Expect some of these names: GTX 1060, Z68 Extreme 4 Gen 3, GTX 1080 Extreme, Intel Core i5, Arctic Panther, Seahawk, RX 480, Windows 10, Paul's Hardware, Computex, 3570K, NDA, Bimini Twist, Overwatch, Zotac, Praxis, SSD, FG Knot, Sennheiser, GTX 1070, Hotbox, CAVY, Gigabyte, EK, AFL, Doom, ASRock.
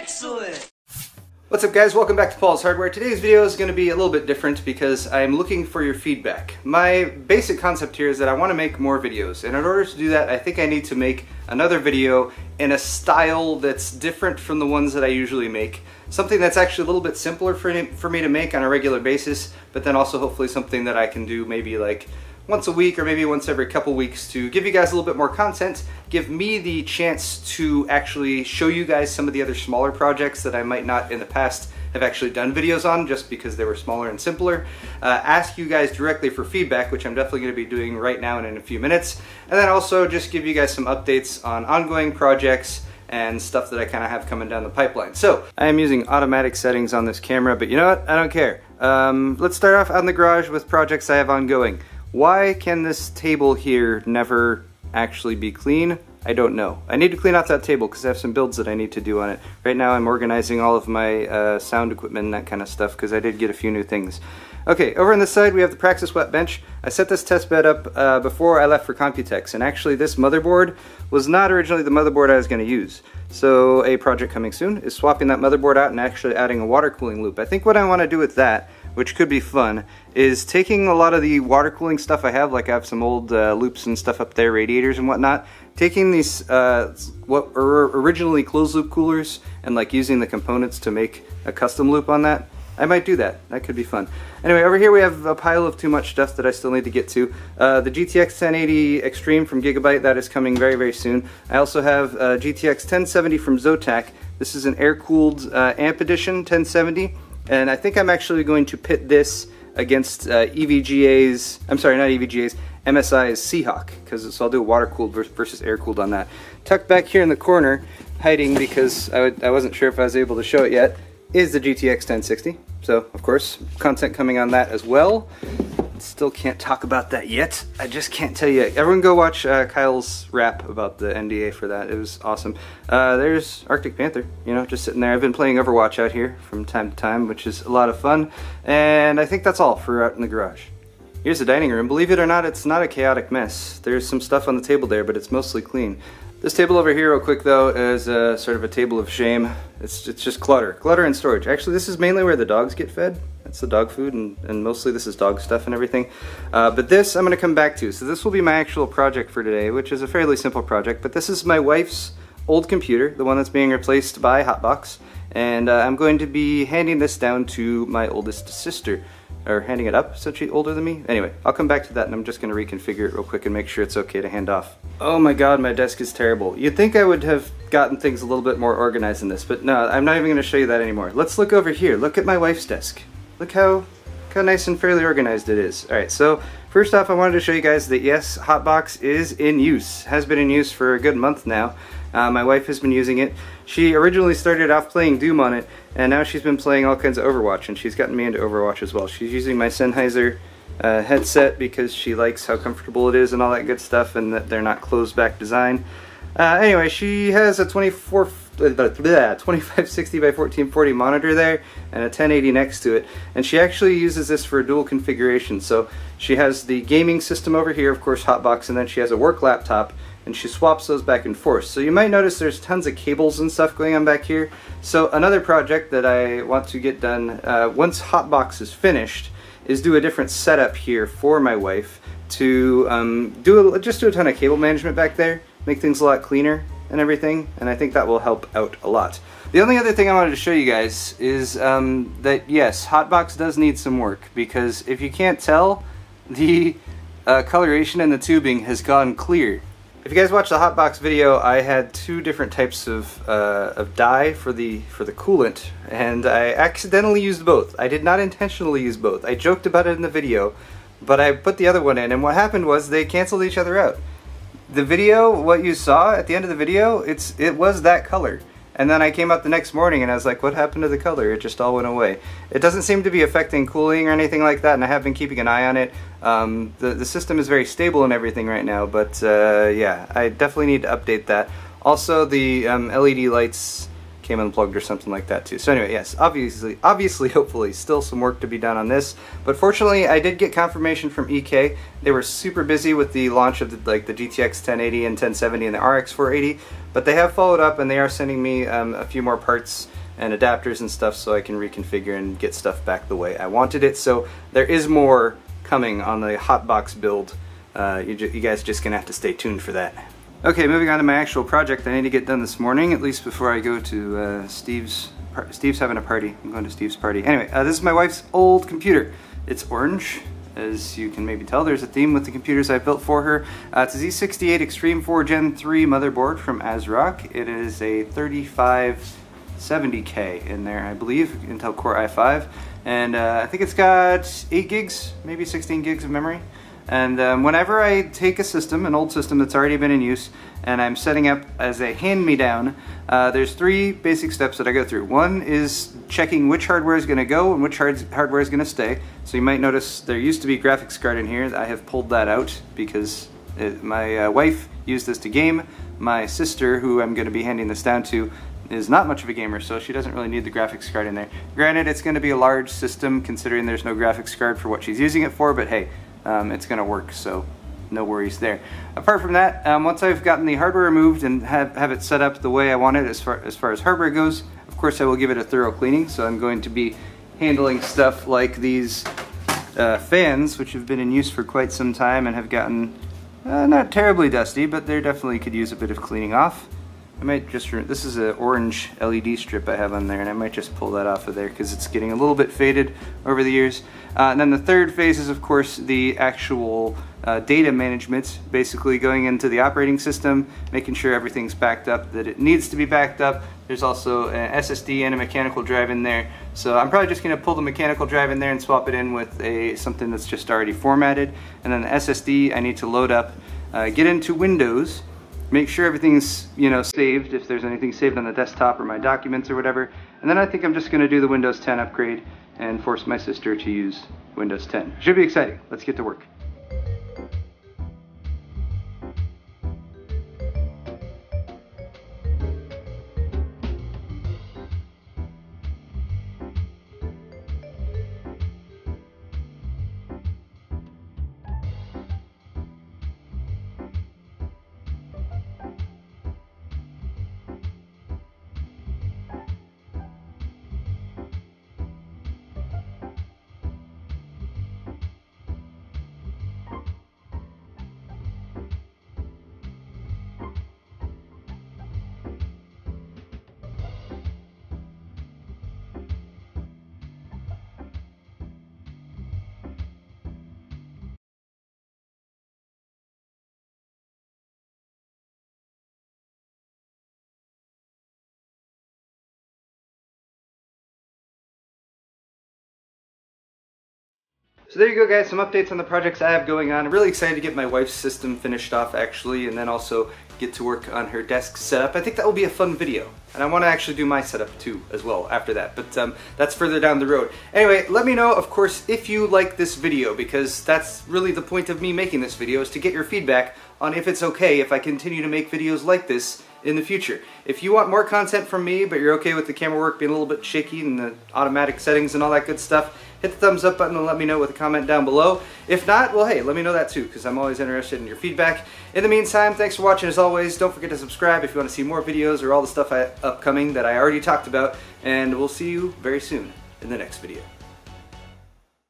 Excellent! What's up guys, welcome back to Paul's Hardware. Today's video is going to be a little bit different because I'm looking for your feedback. My basic concept here is that I want to make more videos, and in order to do that I think I need to make another video in a style that's different from the ones that I usually make. Something that's actually a little bit simpler for me to make on a regular basis, but then also hopefully something that I can do maybe like once a week or maybe once every couple weeks to give you guys a little bit more content, give me the chance to actually show you guys some of the other smaller projects that I might not in the past have actually done videos on just because they were smaller and simpler, ask you guys directly for feedback, which I'm definitely going to be doing right now and in a few minutes, and then also just give you guys some updates on ongoing projects and stuff that I kind of have coming down the pipeline. So I am using automatic settings on this camera, but you know what, I don't care. Let's start off out in the garage with projects I have ongoing. Why can this table here never actually be clean? I don't know. I need to clean off that table because I have some builds that I need to do on it. Right now I'm organizing all of my sound equipment and that kind of stuff because I did get a few new things. Okay, over on this side we have the Praxis wet bench. I set this test bed up before I left for Computex, and actually this motherboard was not originally the motherboard I was going to use. So a project coming soon is swapping that motherboard out and actually adding a water cooling loop. I think what I want to do with that, which could be fun, is taking a lot of the water cooling stuff I have, like I have some old loops and stuff up there, radiators and whatnot, taking these what were originally closed loop coolers and like using the components to make a custom loop on that. I might do that. That could be fun. Anyway, over here we have a pile of too much stuff that I still need to get to. The GTX 1080 Extreme from Gigabyte, that is coming very, very soon. I also have GTX 1070 from Zotac. This is an air-cooled amp edition 1070. And I think I'm actually going to pit this against MSI's Seahawk, so I'll do water-cooled versus air-cooled on that. Tucked back here in the corner, hiding because I wasn't sure if I was able to show it yet, is the GTX 1060. So, of course, content coming on that as well. Still can't talk about that yet. I just can't tell you. Everyone go watch Kyle's rap about the NDA for that. It was awesome. There's Arctic Panther, you know, just sitting there. I've been playing Overwatch out here from time to time, which is a lot of fun. And I think that's all for out in the garage. Here's the dining room. Believe it or not, it's not a chaotic mess. There's some stuff on the table there, but it's mostly clean. This table over here real quick though is sort of a table of shame. It's just clutter. Clutter and storage. Actually, this is mainly where the dogs get fed. That's the dog food, and mostly this is dog stuff and everything. But this I'm going to come back to. So this will be my actual project for today, which is a fairly simple project. But this is my wife's old computer, the one that's being replaced by Hotbox. And I'm going to be handing this down to my oldest sister. Or handing it up, since she's older than me. Anyway, I'll come back to that and I'm just going to reconfigure it real quick and make sure it's okay to hand off. Oh my god, my desk is terrible. You'd think I would have gotten things a little bit more organized than this, but no, I'm not even going to show you that anymore. Let's look over here. Look at my wife's desk. Look how nice and fairly organized it is. Alright, so first off I wanted to show you guys that yes, Hotbox is in use. Has been in use for a good month now. My wife has been using it. She originally started off playing Doom on it, and now she's been playing all kinds of Overwatch, and she's gotten me into Overwatch as well. She's using my Sennheiser headset because she likes how comfortable it is and all that good stuff, and that they're not closed back design. Anyway, she has a 2560 by 1440 monitor there and a 1080 next to it, and she actually uses this for a dual configuration. So she has the gaming system over here, of course Hotbox, and then she has a work laptop, and she swaps those back and forth. So you might notice there's tons of cables and stuff going on back here. So another project that I want to get done once Hotbox is finished is do a different setup here for my wife to just do a ton of cable management back there, make things a lot cleaner and everything, and I think that will help out a lot. The only other thing I wanted to show you guys is that yes, Hotbox does need some work, because if you can't tell, the coloration in the tubing has gone clear. If you guys watched the Hotbox video, I had two different types of dye for the coolant, and I accidentally used both. I did not intentionally use both. I joked about it in the video, but I put the other one in, and what happened was they canceled each other out. The video, what you saw at the end of the video, it was that color. And then I came up the next morning and I was like, what happened to the color? It just all went away. It doesn't seem to be affecting cooling or anything like that, and I have been keeping an eye on it. The system is very stable and everything right now, but yeah, I definitely need to update that. Also, the LED lights came unplugged or something like that too. So anyway, yes, obviously, hopefully, still some work to be done on this. But fortunately, I did get confirmation from EK. They were super busy with the launch of the GTX 1080 and 1070 and the RX 480, but they have followed up and they are sending me a few more parts and adapters and stuff so I can reconfigure and get stuff back the way I wanted it. So there is more coming on the Hotbox build. You guys are just gonna have to stay tuned for that. Okay, moving on to my actual project I need to get done this morning, at least before I go to Steve's having a party. I'm going to Steve's party. Anyway, this is my wife's old computer. It's orange, as you can maybe tell. There's a theme with the computers I built for her. It's a Z68 Extreme 4 Gen 3 motherboard from ASRock. It is a 3570K in there, I believe, Intel Core i5. And I think it's got 8 gigs, maybe 16 gigs of memory. And whenever I take a system, an old system that's already been in use, and I'm setting up as a hand-me-down, there's three basic steps that I go through. One is checking which hardware is going to go and which hardware is going to stay. So you might notice there used to be a graphics card in here. I have pulled that out because my wife used this to game. My sister, who I'm going to be handing this down to, is not much of a gamer, so she doesn't really need the graphics card in there. Granted, it's going to be a large system considering there's no graphics card for what she's using it for, but hey, it's going to work, so no worries there. Apart from that, once I've gotten the hardware removed and have it set up the way I want it as far as hardware goes, of course I will give it a thorough cleaning, so I'm going to be handling stuff like these fans, which have been in use for quite some time and have gotten not terribly dusty, but they definitely could use a bit of cleaning off. I might just, this is an orange LED strip I have on there, and I might just pull that off of there because it's getting a little bit faded over the years. And then the third phase is, of course, the actual data management, basically going into the operating system, making sure everything's backed up that it needs to be backed up. There's also an SSD and a mechanical drive in there, so I'm probably just going to pull the mechanical drive in there and swap it in with something that's just already formatted. And then the SSD I need to load up, get into Windows, make sure everything's, you know, saved, if there's anything saved on the desktop or my documents or whatever. And then I think I'm just going to do the Windows 10 upgrade and force my sister to use Windows 10. Should be exciting. Let's get to work. So there you go, guys, some updates on the projects I have going on. I'm really excited to get my wife's system finished off, actually, and then also get to work on her desk setup. I think that will be a fun video, and I want to actually do my setup too as well after that, but that's further down the road. Anyway, let me know, of course, if you like this video, because that's really the point of me making this video, is to get your feedback on if it's okay if I continue to make videos like this in the future. If you want more content from me, but you're okay with the camera work being a little bit shaky and the automatic settings and all that good stuff, hit the thumbs up button and let me know with a comment down below. If not, well, hey, let me know that too, because I'm always interested in your feedback. In the meantime, thanks for watching as always. Don't forget to subscribe if you want to see more videos or all the stuff upcoming that I already talked about, and we'll see you very soon in the next video.